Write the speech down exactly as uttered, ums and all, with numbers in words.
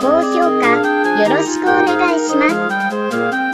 高評価よろしくお願いします。